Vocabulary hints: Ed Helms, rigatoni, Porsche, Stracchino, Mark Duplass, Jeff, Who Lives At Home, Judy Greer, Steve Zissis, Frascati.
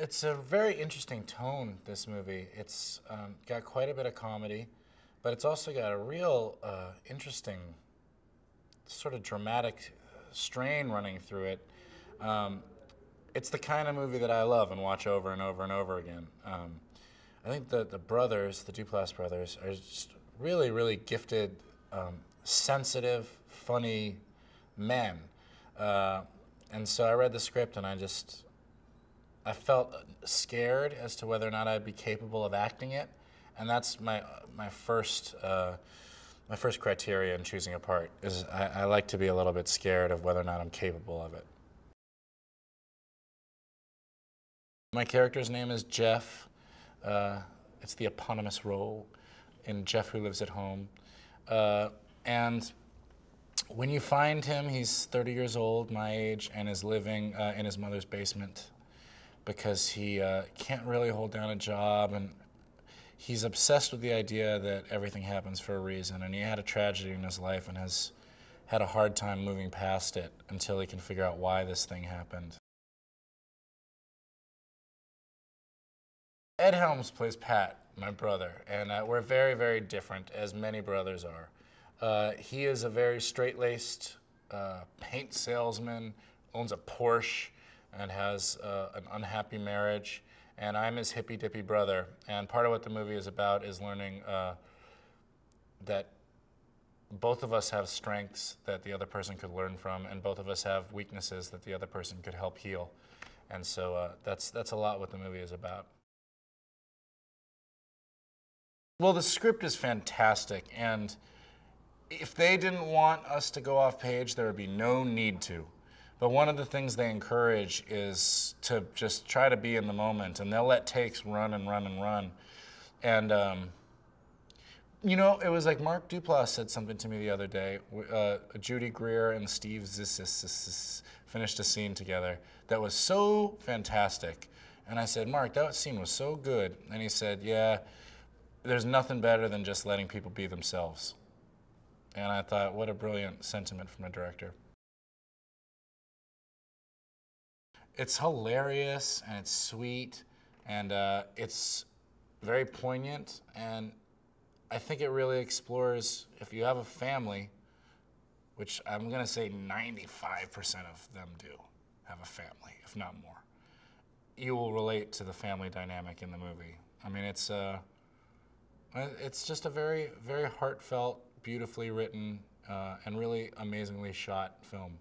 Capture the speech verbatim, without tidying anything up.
It's a very interesting tone, this movie. It's um, got quite a bit of comedy, but it's also got a real uh, interesting sort of dramatic strain running through it. Um, it's the kind of movie that I love and watch over and over and over again. Um, I think that the brothers, the Duplass brothers, are just really, really gifted, um, sensitive, funny men. Uh, and so I read the script and I just, I felt scared as to whether or not I'd be capable of acting it, and that's my my first uh, my first criteria in choosing a part is I, I like to be a little bit scared of whether or not I'm capable of it. My character's name is Jeff. Uh, it's the eponymous role in Jeff, Who Lives at Home, uh, and when you find him, he's thirty years old, my age, and is living uh, in his mother's basement, because he uh, can't really hold down a job, and he's obsessed with the idea that everything happens for a reason, and he had a tragedy in his life and has had a hard time moving past it until he can figure out why this thing happened. Ed Helms plays Pat, my brother, and uh, we're very, very different, as many brothers are. Uh, he is a very straight-laced uh, paint salesman, owns a Porsche, and has uh, an unhappy marriage, and I'm his hippy-dippy brother. And part of what the movie is about is learning uh, that both of us have strengths that the other person could learn from, and both of us have weaknesses that the other person could help heal. And so uh, that's, that's a lot what the movie is about. Well, the script is fantastic, and if they didn't want us to go off page, there would be no need to. But one of the things they encourage is to just try to be in the moment, and they'll let takes run and run and run. And, um, you know, it was like Mark Duplass said something to me the other day. Uh, Judy Greer and Steve Zissis finished a scene together that was so fantastic. And I said, Mark, that scene was so good. And he said, yeah, there's nothing better than just letting people be themselves. And I thought, what a brilliant sentiment from a director. It's hilarious, and it's sweet, and uh, it's very poignant, and I think it really explores, if you have a family, which I'm gonna say ninety-five percent of them do have a family, if not more, you will relate to the family dynamic in the movie. I mean, it's, uh, it's just a very, very heartfelt, beautifully written, uh, and really amazingly shot film.